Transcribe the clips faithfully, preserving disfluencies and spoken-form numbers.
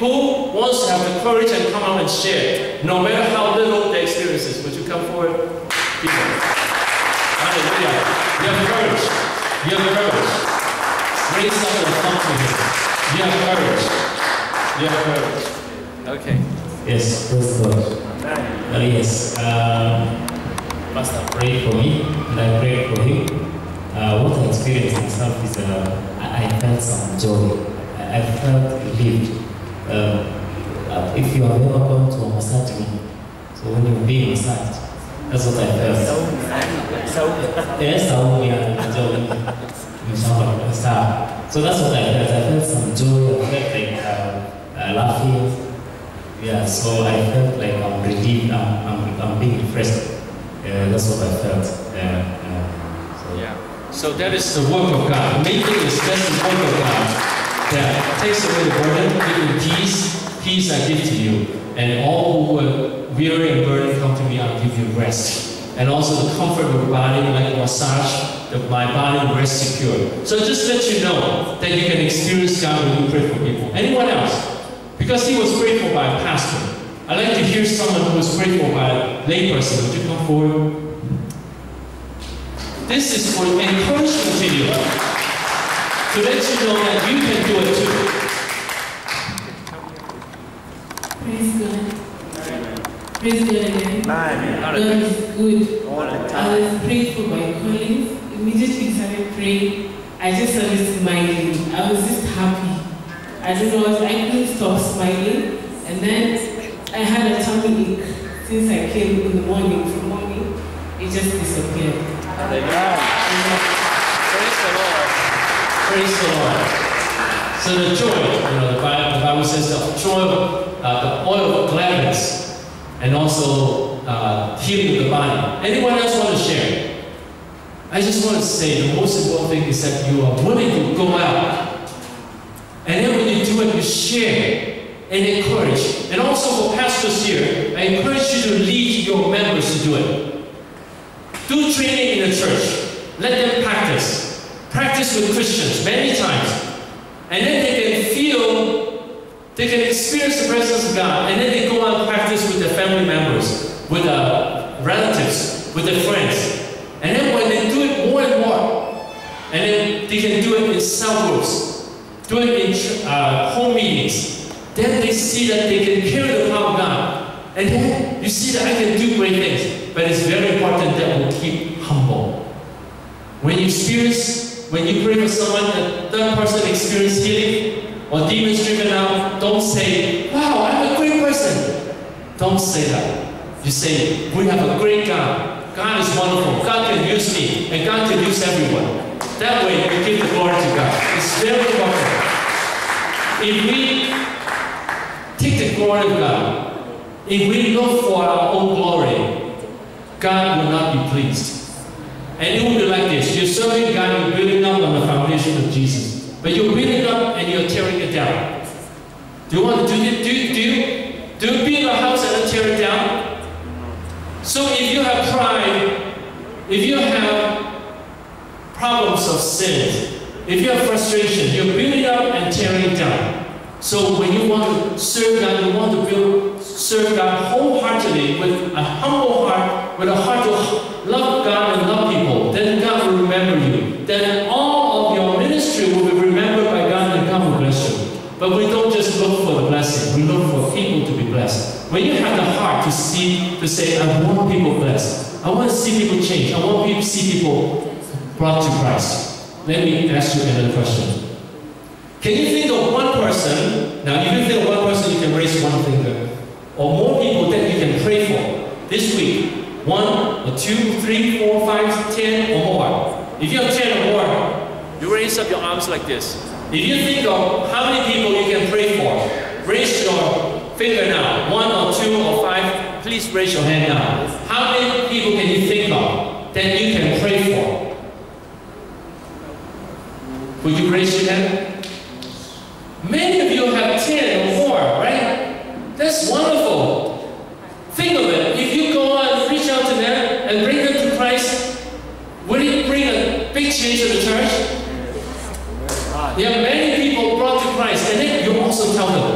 Who wants to have the courage and come out and share, no matter how little the experience is? Would you come forward? People. Hallelujah. You have courage. You have courage. Raise up and come to him. You have courage. You have courage. Okay. Yes, praise God. Uh, yes. Um, Pastor prayed for me, and I prayed for him. Uh, what I experienced myself is uh, I felt some joy. I, I felt relieved. Uh, if you have never gone to a massage room, so when you're being massaged, that's what I felt. Yes, so that's what I felt. I felt some joy, I felt like uh, uh, laughing. Yeah, so I felt like I'm relieved, I'm, I'm, I'm being refreshed. Uh, that's what I felt. Uh, uh, so. Yeah. So that is the work of God. Making is that's the work of God. That takes away the burden, give you peace, peace I give to you. And all who are weary and burdened come to me, I'll give you rest. And also the comfort of the body, like a massage, that my body rests secure. So just let you know that you can experience God when you pray for people. Anyone else? Because he was prayed for by a pastor. I'd like to hear someone who was prayed for by a layperson. Would you come forward? This is for encouragement to you. So let you know that you can do it too. Praise God. Amen. Praise God again. Amen. God is good. All the time. I was praying for my colleagues. Immediately started praying. I just started smiling. I was just happy. I just was, I couldn't stop smiling. And then I had a tummy ache since I came in the morning. From morning, it just disappeared. Amen. Praise the Lord. So the joy, you know, the Bible, the Bible says the joy, uh, the oil of gladness, and also uh, healing of the body. Anyone else want to share? I just want to say the most important thing is that you are willing to go out. And then when you do it, you share and encourage. And also for pastors here, I encourage you to lead your members to do it. Do training in the church. Let them practice. Practice with Christians many times, and then they can feel, they can experience the presence of God, and then they go out and practice with their family members, with their relatives, with their friends, and then when they do it more and more, and then they can do it in cell groups, do it in uh, home meetings, then they see that they can carry the power of God, and then you see that I can do great things, but it's very important that we keep humble. When you experience When you pray for someone that that person experiences healing or demons driven out, don't say, "Wow, I'm a great person." Don't say that. You say, "We have a great God. God is wonderful. God can use me, and God can use everyone." That way, you give the glory to God. It's very important. If we take the glory of God, if we look for our own glory, God will not be pleased. And it will be like this. You're serving God, you're building up on the foundation of Jesus. But you're building up and you're tearing it down. Do you want to do it? Do you, do you, do you build a house and then tear it down? So if you have pride, if you have problems of sin, if you have frustration, you're building up and tearing it down. So when you want to serve God, you want to build, serve God wholeheartedly with a humble heart, with a heart to love God and love then God will remember you. Then all of your ministry will be remembered by God and God will bless you. But we don't just look for the blessing. We look for people to be blessed. When you have the heart to see, to say, I want people blessed. I want to see people change. I want to see people brought to Christ. Let me ask you another question. Can you think of one person? Now, if you think of one person, you can raise one finger. Or more people that you can pray for this week. One, or two, three, four, five, ten, or more. If you have ten or more, you raise up your arms like this. If you think of how many people you can pray for, raise your finger now. One or two or five, please raise your hand now. How many people can you think of that you can pray for? Would you raise your hand? Many of you have ten or more, right? That's wonderful. Think of it. If you go on and bring them to Christ, will it bring a big change to the church? There are many people brought to Christ, and then you also tell them.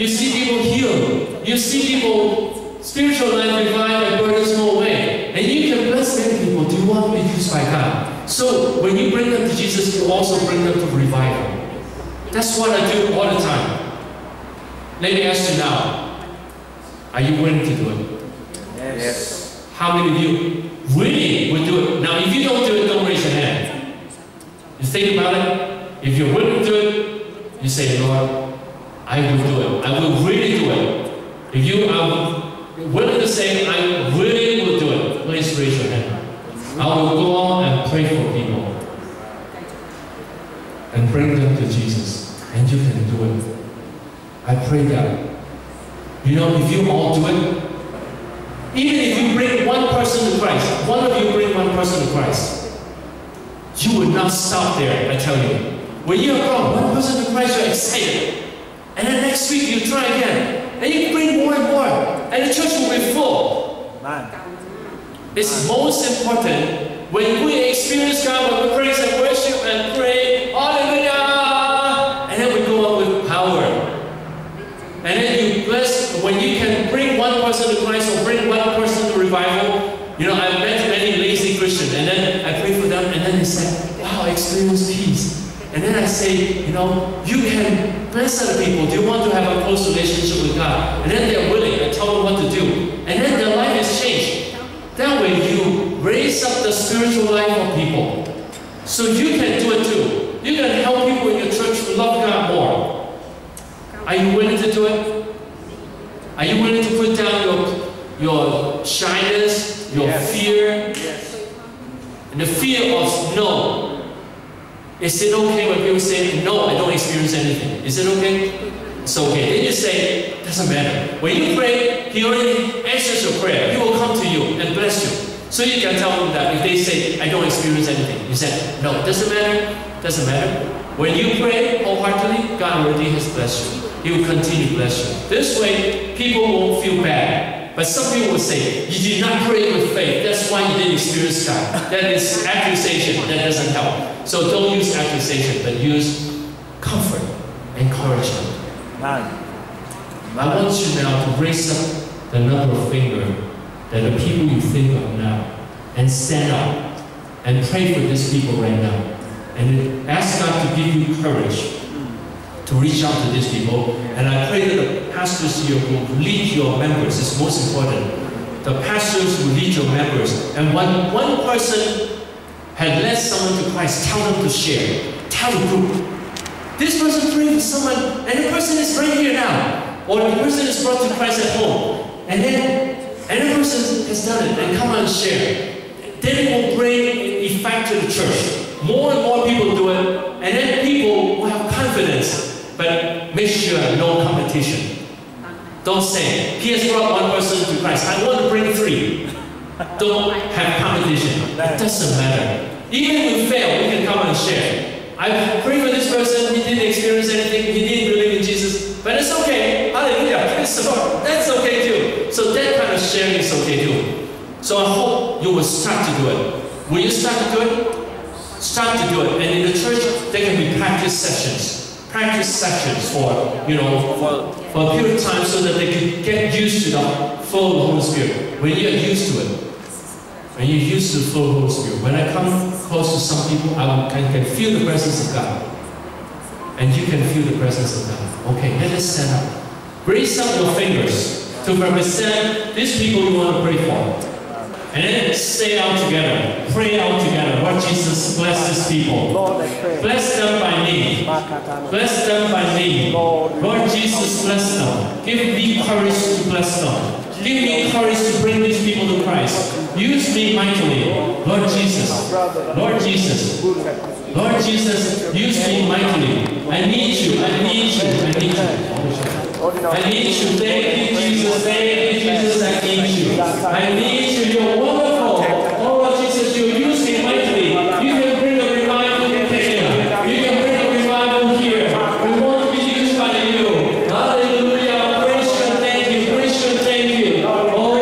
You see people healed. You see people, spiritual life revived and burdens go away. And you can bless many people. Do you want to be used by God? So when you bring them to Jesus, you also bring them to revival. That's what I do all the time. Let me ask you now, are you willing to do it? Yes. How many of you willing would do it? Now if you don't do it, don't raise your hand. You think about it. If you're willing to do it, you say, Lord, I will do it. I will really do it. If you are willing to say, I really will do it, please raise your hand. I will go on and pray for people and bring them to Jesus, and you can do it. I pray that. You know, if you all do it, even if you bring one person to Christ, one of you bring one person to Christ, you would not stop there, I tell you. When you have brought one person to Christ, you're excited. And then next week you try again. And you bring more and more. And the church will be full. Man. It's Man. most important when we experience God, when we praise and worship and pray, hallelujah! And then we go on with power. And then you bless, when you can bring one person to Christ or bring one person to revival. You know, I've met many lazy Christians, and then I pray for them, and then they say, wow, I experience peace. And then I say, you know, you can bless other people. Do you want to have a close relationship with God? And then they're willing. I tell them what to do. And then their life is changed. That way you raise up the spiritual life of people. So you can do it too. You can help people in your church love God more. Are you willing to do it? Are you willing to put down your, your shyness, your yes. fear? Yes. And the fear of no. Is it okay when people say, no, I don't experience anything? Is it okay? It's okay. Then you say, doesn't matter. When you pray, He already answers your prayer. He will come to you and bless you. So you can tell them that if they say, I don't experience anything. You say, no, doesn't matter. Doesn't matter. When you pray wholeheartedly, God already has blessed you. He will continue to bless you. This way, people won't feel bad. But some people will say, you did not pray with faith. That's why you didn't experience God. That is accusation. That doesn't help. So don't use accusation, but use comfort, encouragement. Nine. I want you now to raise up the number of fingers that the people you think of now, and stand up and pray for these people right now. And ask God to give you courage to reach out to these people. And I pray that the pastors here will lead your members. It's most important. The pastors will lead your members. And when one person had led someone to Christ, tell them to share. Tell the group. This person prayed for someone, and the person is right here now. Or the person is brought to Christ at home. And then, and the person has done it, and come and share. Then it will bring effect to the church. More and more people do it, and then people will have confidence. But make sure no competition. Don't say, he has brought one person to Christ, I want to bring three. Don't have competition. It doesn't matter. Even if we fail, we can come and share. I pray for this person, he didn't experience anything, he didn't believe in Jesus, but it's okay. Hallelujah. Praise the Lord. That's okay too. So that kind of sharing is okay too. So I hope you will start to do it. Will you start to do it? Start to do it. And in the church, there can be practice sessions. Practice sessions for, you know, for, for a period of time so that they can get used to the flow of the Holy Spirit. When you are used to it. When you're used to the flow of the Holy Spirit, when I come close to some people, I can, can feel the presence of God. And you can feel the presence of God. Okay, let us stand up. Raise up your fingers to represent these people you want to pray for. And then stay out together. Pray out together. Lord Jesus, bless these people. Bless them by name. Bless them by name. Lord Jesus, bless them. Give me courage to bless them. Give me courage to bring these people to Christ. Use me mightily, Lord Jesus. Lord Jesus. Lord Jesus, use me mightily. I need you. I need you. I need you. I need you. Thank you, Jesus. Thank you, Jesus. I need you. I need you. You're wonderful. Oh, Lord Jesus, you use me mightily. You can bring a revival in Kenya. You can bring a revival here. We want to be used by you. Hallelujah. Praise you. Thank you. Praise you. Thank you. Hallelujah.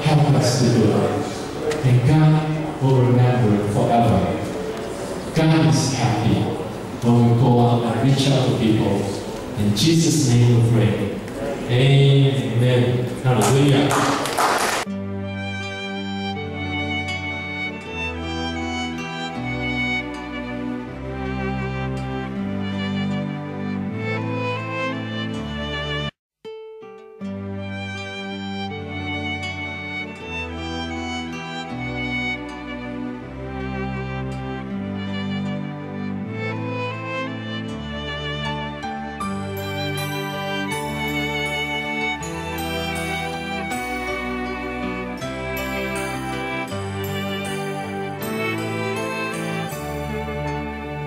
help us to do it. And God will remember it forever. God is happy when we go out and reach out to people. In Jesus' name we pray. Amen. Hallelujah.